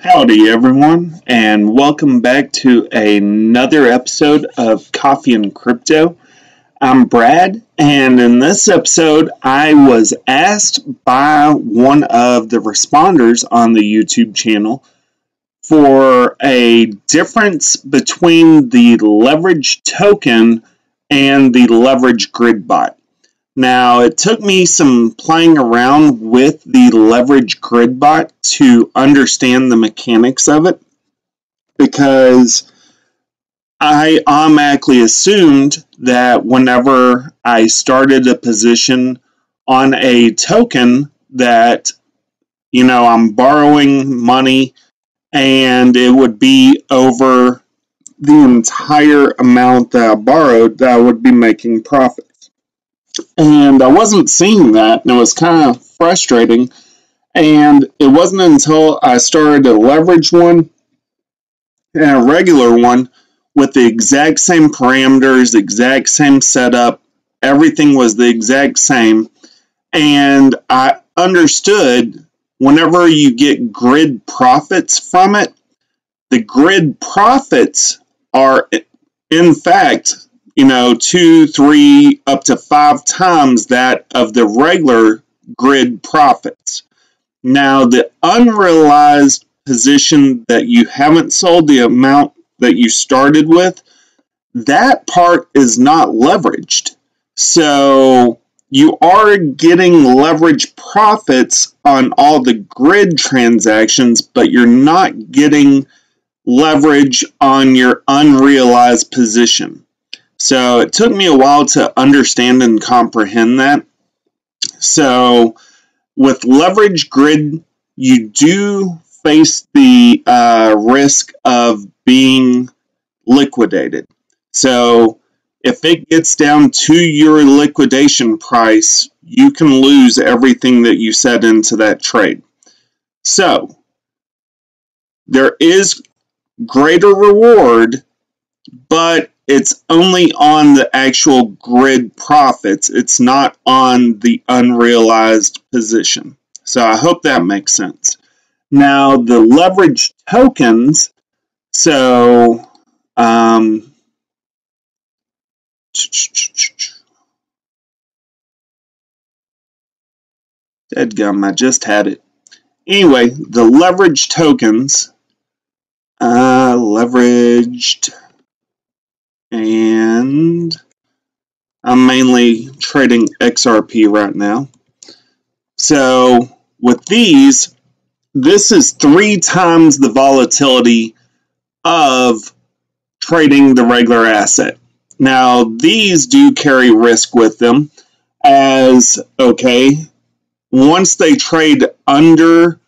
Howdy everyone, and welcome back to another episode of Coffee and Crypto. I'm Brad, and in this episode I was asked by one of the responders on the YouTube channel for a difference between the leverage token and the leverage grid bot. Now, it took me some playing around with the leverage grid bot to understand the mechanics of it, because I automatically assumed that whenever I started a position on a token that, you know, I'm borrowing money and it would be over the entire amount that I borrowed that I would be making profit. And I wasn't seeing that, and it was kind of frustrating. And it wasn't until I started a leverage one and a regular one with the exact same parameters, exact same setup, everything was the exact same. And I understood whenever you get grid profits from it, the grid profits are, in fact, you know, 2, 3, up to 5 times that of the regular grid profits. Now, the unrealized position that you haven't sold, the amount that you started with, that part is not leveraged. So you are getting leverage profits on all the grid transactions, but you're not getting leverage on your unrealized position. So it took me a while to understand and comprehend that. So with leverage grid, you do face the risk of being liquidated. So if it gets down to your liquidation price, you can lose everything that you set into that trade. So there is greater reward, but it's only on the actual grid profits. It's not on the unrealized position. So I hope that makes sense. Now, the leverage tokens. So, dadgum, I just had it. Anyway, the leverage tokens. Leveraged. And I'm mainly trading XRP right now. So with these, this is 3 times the volatility of trading the regular asset. Now, these do carry risk with them, as, okay, once they trade under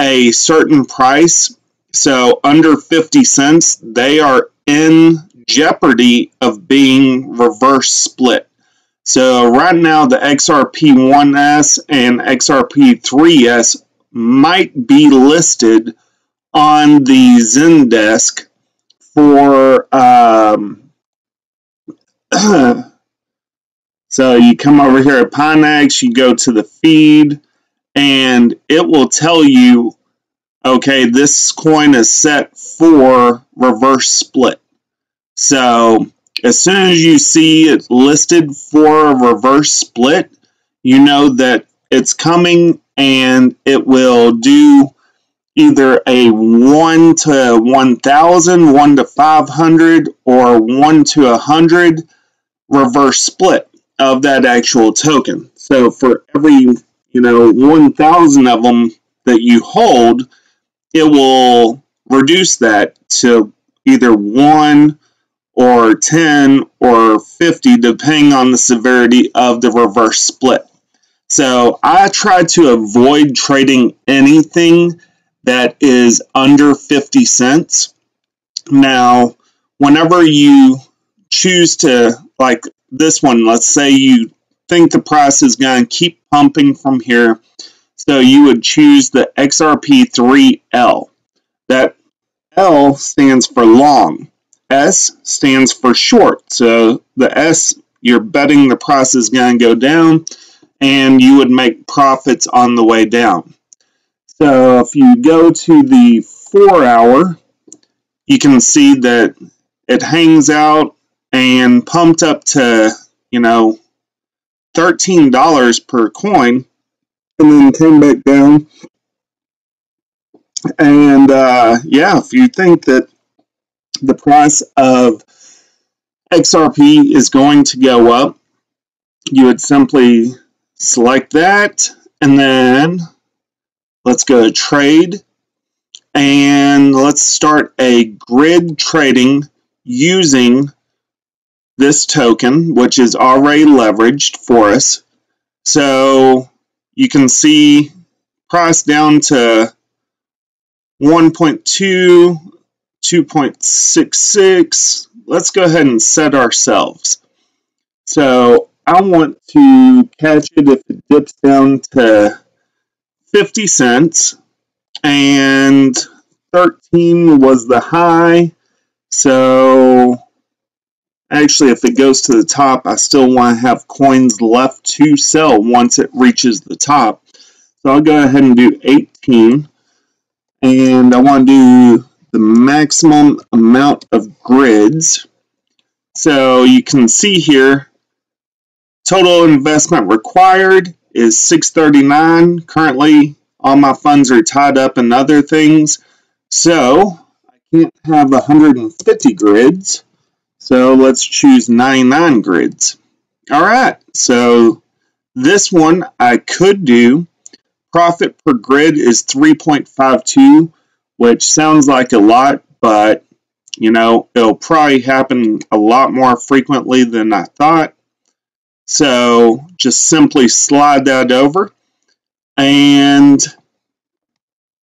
a certain price, so under 50 cents, they are in jeopardy of being reverse split. So right now the XRP1S and XRP3S might be listed on the Zendesk for so you come over here at Pionex, you go to the feed, and it will tell you, okay, this coin is set for reverse split. So as soon as you see it listed for a reverse split, you know that it's coming, and it will do either a 1 to 1,000, 1 to 500, or 1 to 100 reverse split of that actual token. So for every, you know, 1,000 of them that you hold, it will reduce that to either 1 or 10 or 50, depending on the severity of the reverse split. So I try to avoid trading anything that is under 50 cents. Now, whenever you choose to, like this one, let's say you think the price is going to keep pumping from here, so you would choose the XRP3L. That L stands for long. S stands for short, so the S, you're betting the price is going to go down, and you would make profits on the way down. So if you go to the 4 hour, you can see that it hangs out and pumped up to, you know, $13 per coin, and then came back down. And yeah, if you think that the price of XRP is going to go up, you would simply select that, and then let's go to trade, and let's start a grid trading using this token, which is already leveraged for us. So you can see price down to 1.2, 2.66. Let's go ahead and set ourselves. So I want to catch it if it dips down to 50 cents, and 13 was the high. So actually, if it goes to the top, I still want to have coins left to sell once it reaches the top. So I'll go ahead and do 18. And I want to do the maximum amount of grids. So you can see here, total investment required is $639. Currently, all my funds are tied up in other things. So I can't have 150 grids. So let's choose 99 grids. All right, so this one I could do. Profit per grid is 3.52, which sounds like a lot, but you know, it'll probably happen a lot more frequently than I thought. So just simply slide that over, and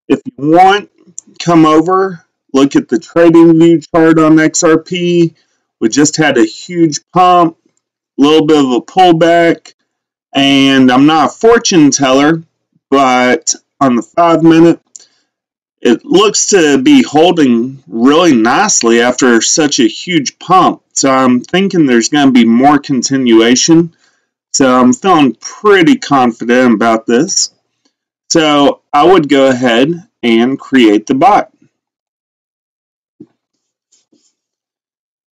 if you want, come over, look at the trading view chart on XRP. We just had a huge pump, a little bit of a pullback, and I'm not a fortune teller, but on the 5 minute, it looks to be holding really nicely after such a huge pump. So I'm thinking there's going to be more continuation. So I'm feeling pretty confident about this. So I would go ahead and create the bot.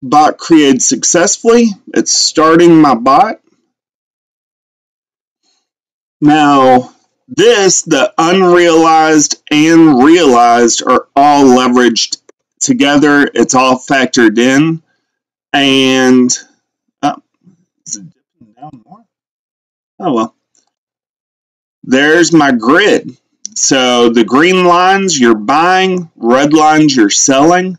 Bot created successfully. It's starting my bot. Now, this, the unrealized and realized, are all leveraged together. It's all factored in. And, oh, is it dipping down more? Oh, well. There's my grid. So the green lines, you're buying. Red lines, you're selling.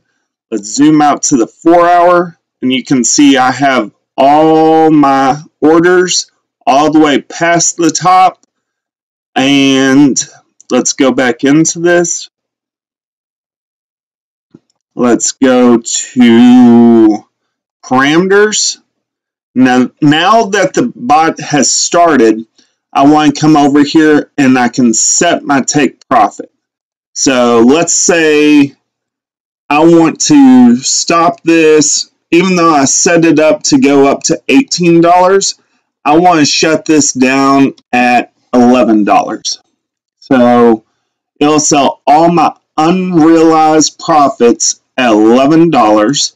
Let's zoom out to the 4 hour, and you can see I have all my orders all the way past the top. And let's go back into this. Let's go to parameters. Now that the bot has started, I want to come over here and I can set my take profit. So let's say I want to stop this. Even though I set it up to go up to $18, I want to shut this down at $11. So it'll sell all my unrealized profits at $11.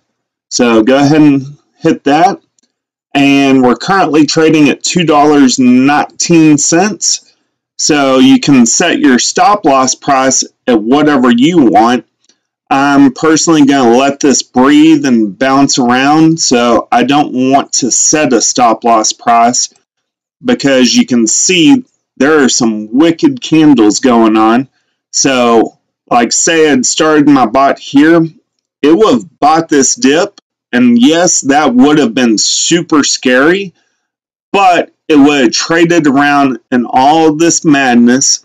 So go ahead and hit that. And we're currently trading at $2.19. So you can set your stop loss price at whatever you want. I'm personally going to let this breathe and bounce around, so I don't want to set a stop loss price, because you can see there are some wicked candles going on. So, like say I'd started my bot here, it would have bought this dip, and yes, that would have been super scary, but it would have traded around in all this madness,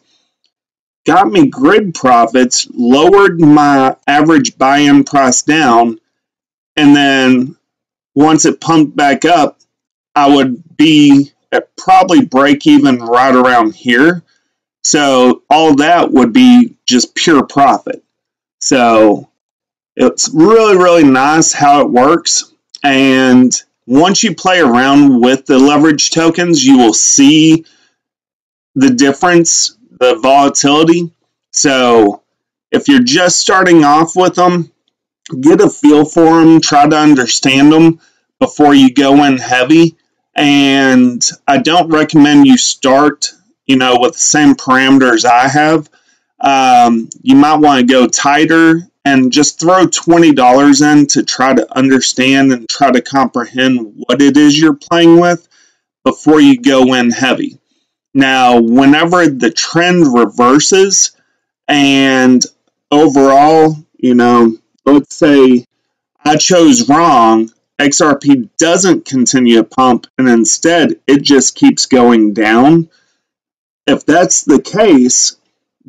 got me grid profits, lowered my average buy-in price down, and then once it pumped back up, I would be at probably break even right around here. So all that would be just pure profit. So it's really, really nice how it works. And once you play around with the leverage tokens, you will see the difference, the volatility. So If you're just starting off with them, get a feel for them, try to understand them before you go in heavy. And I don't recommend you start, you know, with the same parameters I have. You might want to go tighter and just throw $20 in to try to understand and try to comprehend what it is you're playing with before you go in heavy. Now, whenever the trend reverses and overall, you know, let's say I chose wrong, XRP doesn't continue to pump and instead it just keeps going down. If that's the case,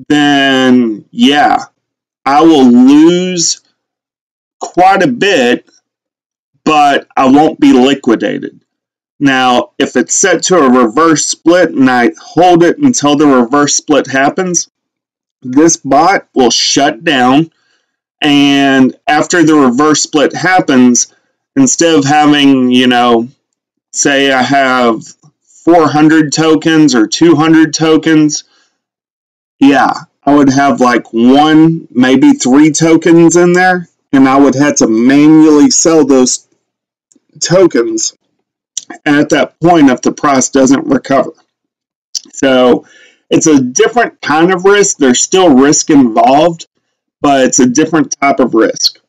then yeah, I will lose quite a bit, but I won't be liquidated. Now, if it's set to a reverse split and I hold it until the reverse split happens, this bot will shut down. And after the reverse split happens, instead of having, you know, say I have 400 tokens or 200 tokens, yeah, I would have like one, maybe three tokens in there, and I would have to manually sell those tokens at that point if the price doesn't recover. So it's a different kind of risk. There's still risk involved, but it's a different type of risk.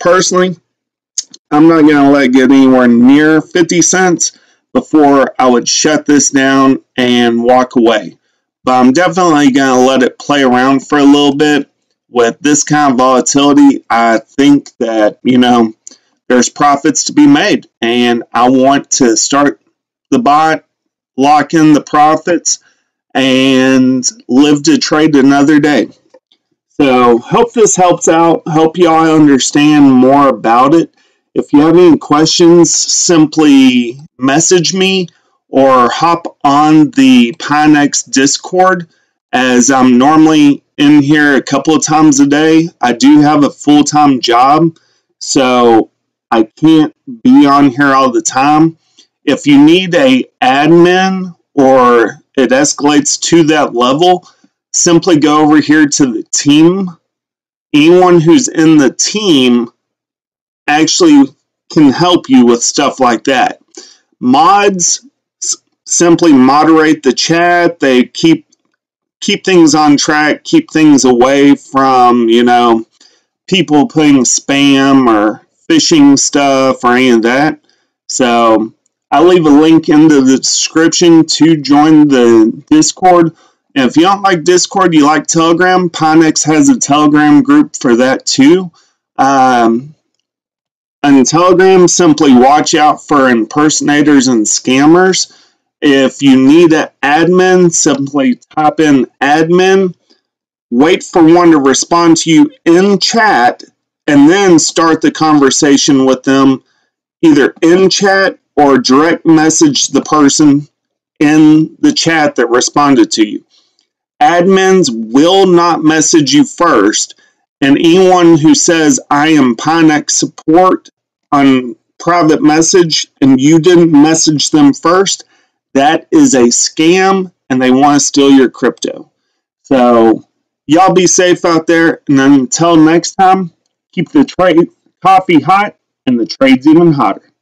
Personally, I'm not going to let it get anywhere near 50 cents before I would shut this down and walk away. But I'm definitely going to let it play around for a little bit. With this kind of volatility, I think that, you know, there's profits to be made. And I want to start the bot, lock in the profits, and live to trade another day. So, hope this helps out. Hope y'all understand more about it. If you have any questions, simply message me or hop on the Pionex Discord, as I'm normally in here a couple of times a day. I do have a full-time job, so I can't be on here all the time. If you need an admin or it escalates to that level, simply go over here to the team. Anyone who's in the team actually can help you with stuff like that. Mods simply moderate the chat. They keep things on track, keep things away from, you know, people putting spam or phishing stuff or any of that. So I'll leave a link in the description to join the Discord. And if you don't like Discord, you like Telegram, Pionex has a Telegram group for that too. On Telegram, simply watch out for impersonators and scammers. If you need an admin, simply type in admin, wait for one to respond to you in chat, and then start the conversation with them either in chat or direct message the person in the chat that responded to you. Admins will not message you first, and anyone who says I am Pionex support on private message and you didn't message them first, that is a scam and they want to steal your crypto. So y'all be safe out there, and until next time, keep the trade coffee hot and the trades even hotter.